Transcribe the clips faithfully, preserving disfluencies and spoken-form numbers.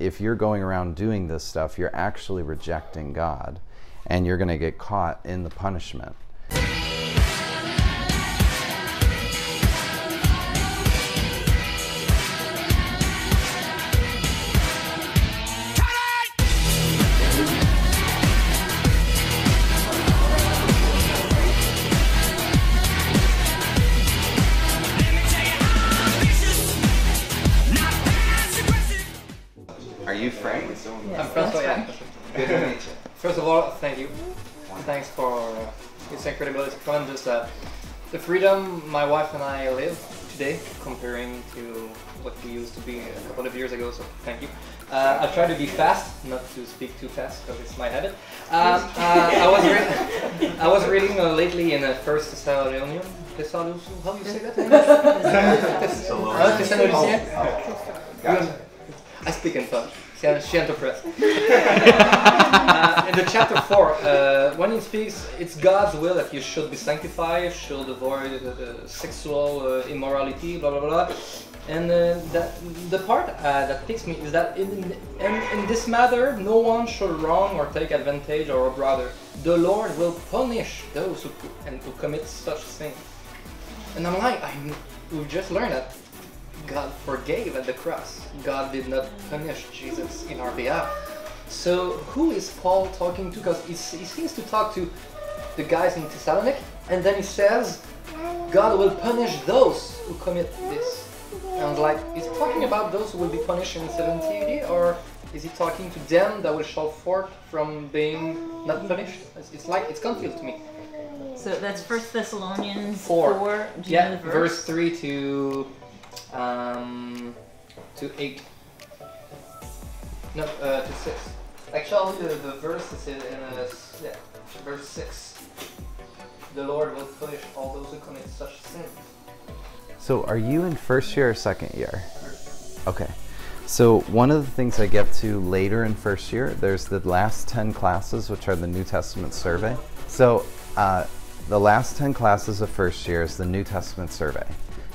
if you're going around doing this stuff, you're actually rejecting God, and you're going to get caught in the punishment. Are you Frank? Yes, I'm Franto, yeah. Good to meet you. First of all, thank you. Thanks for uh, this incredible fun. Just uh, the freedom my wife and I live today, comparing to what we used to be a couple of years ago. So thank you. Uh, I'll try to be fast, not to speak too fast, because it's my habit. Um, uh, I was re I was reading uh, lately in the First Thessalonians. Thessalonians. How do you say that? Thessalonians. I speak in French. She interprets. uh, in the chapter four, uh, when he speaks, it's God's will that you should be sanctified, should avoid uh, sexual uh, immorality, blah blah blah. And uh, that the part uh, that takes me is that in, in in this matter, no one should wrong or take advantage or a brother. The Lord will punish those who and who commit such things. And I'm like, I we just learned that. God forgave at the cross. God did not punish Jesus in our behalf. So who is Paul talking to? Because he seems to talk to the guys in Thessalonians, and then he says, God will punish those who commit this. And I was like, is he talking about those who will be punished in seventy A D, or is he talking to them that will show forth from being not punished? It's like, it's confused to me. So that's First Thessalonians four, four. Yeah, verse? verse three to... Um, to eight. No, uh, to six. Actually, the, the verse is in uh, yeah, verse six. The Lord will punish all those who commit such sins. So, are you in first year or second year? First. Okay. So, one of the things I get to later in first year, there's the last ten classes, which are the New Testament survey. So, uh, the last ten classes of first year is the New Testament survey.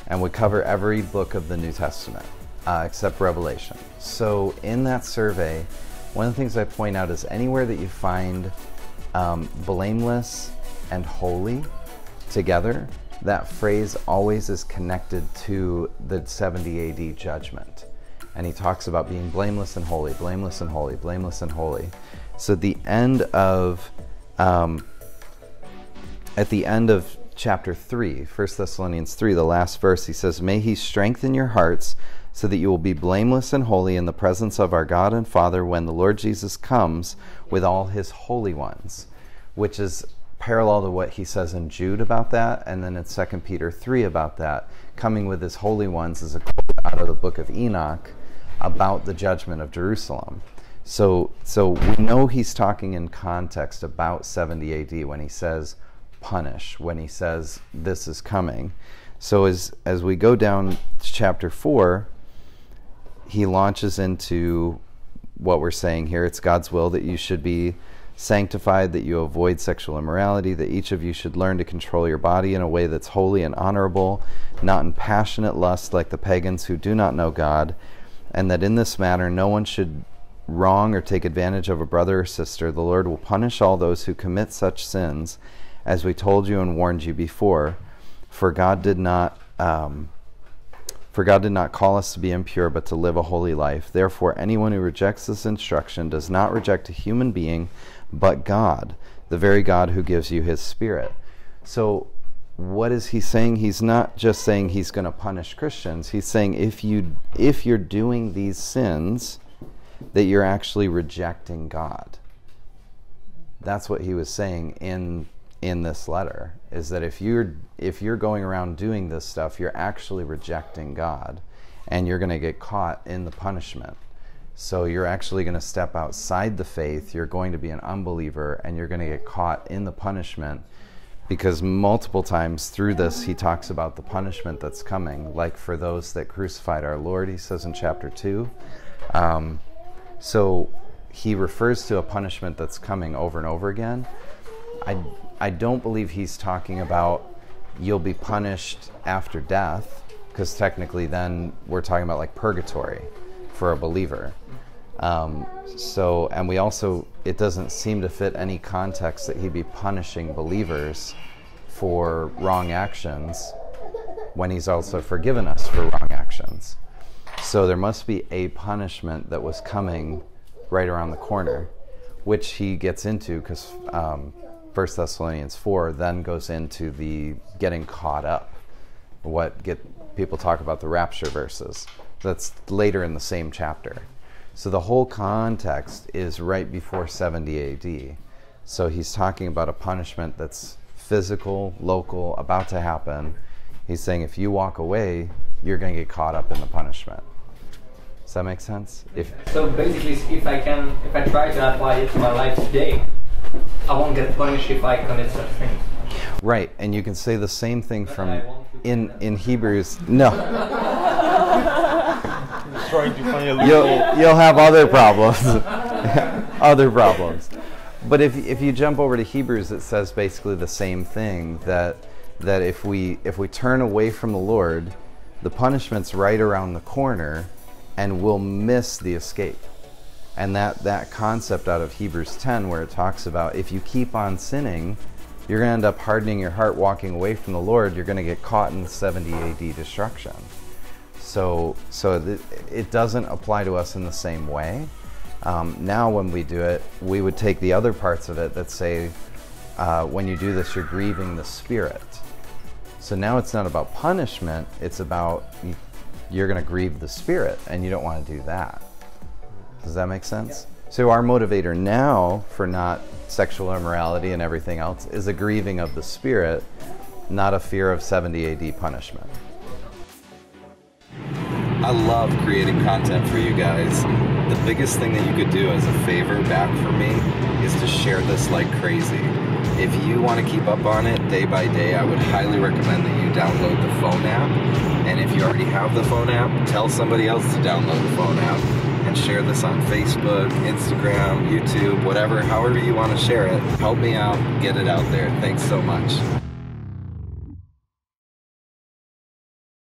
And we cover every book of the New Testament, uh, except Revelation. So in that survey, one of the things I point out is anywhere that you find um, blameless and holy together, that phrase always is connected to the seventy A D judgment. And he talks about being blameless and holy, blameless and holy, blameless and holy. So at the end of, um, at the end of, Chapter three, First Thessalonians three, the last verse, he says, "May he strengthen your hearts so that you will be blameless and holy in the presence of our God and Father when the Lord Jesus comes with all his holy ones," which is parallel to what he says in Jude about that, and then in Second Peter three about that. Coming with his holy ones is a quote out of the book of Enoch about the judgment of Jerusalem. So, so we know he's talking in context about seventy A D when he says, punish, when he says this is coming. So as as we go down to chapter four, he launches into what we're saying here. It's God's will that you should be sanctified, that you avoid sexual immorality, that each of you should learn to control your body in a way that's holy and honorable, not in passionate lust like the pagans who do not know God, and that in this matter no one should wrong or take advantage of a brother or sister. The Lord will punish all those who commit such sins, as we told you and warned you before, for God did not um, for God did not call us to be impure, but to live a holy life. Therefore, anyone who rejects this instruction does not reject a human being, but God, the very God who gives you his Spirit. So what is he saying? He's not just saying he's going to punish Christians. He's saying if you if you're doing these sins, that you're actually rejecting God. That's what he was saying in in this letter, is that if you're if you're going around doing this stuff, you're actually rejecting God, and you're going to get caught in the punishment. So you're actually going to step outside the faith, you're going to be an unbeliever, and you're going to get caught in the punishment, because multiple times through this he talks about the punishment that's coming, like for those that crucified our Lord, he says in chapter two. Um, so he refers to a punishment that's coming over and over again. I I don't believe he's talking about you'll be punished after death, because technically then we're talking about like purgatory for a believer. Um, so, and we also, it doesn't seem to fit any context that he'd be punishing believers for wrong actions when he's also forgiven us for wrong actions. So there must be a punishment that was coming right around the corner, which he gets into because um, First Thessalonians four then goes into the getting caught up. What get people talk about the rapture verses. That's later in the same chapter. So the whole context is right before seventy A D. So he's talking about a punishment that's physical, local, about to happen. He's saying if you walk away, you're going to get caught up in the punishment. Does that make sense? If so basically, if I can, if I try to apply it to my life today, I won't get punished if I commit such things. Right, and you can say the same thing but from in in Hebrews. No. you'll you'll have other problems, other problems. But if if you jump over to Hebrews, it says basically the same thing, that that if we if we turn away from the Lord, the punishment's right around the corner, and we'll miss the escape. And that that concept out of Hebrews ten, where it talks about if you keep on sinning, you're going to end up hardening your heart, walking away from the Lord. You're going to get caught in the seventy A D destruction. So, so th it doesn't apply to us in the same way. Um, now, when we do it, we would take the other parts of it that say, uh, when you do this, you're grieving the Spirit. So now it's not about punishment. It's about you're going to grieve the Spirit, and you don't want to do that. Does that make sense? Yeah. So our motivator now for not sexual immorality and everything else is a grieving of the Spirit, not a fear of seventy A D punishment. I love creating content for you guys. The biggest thing that you could do as a favor back for me is to share this like crazy. If you want to keep up on it day by day, I would highly recommend that you download the phone app. And if you already have the phone app, tell somebody else to download the phone app. And share this on Facebook, Instagram, YouTube, whatever, however you want to share it. Help me out, get it out there. Thanks so much.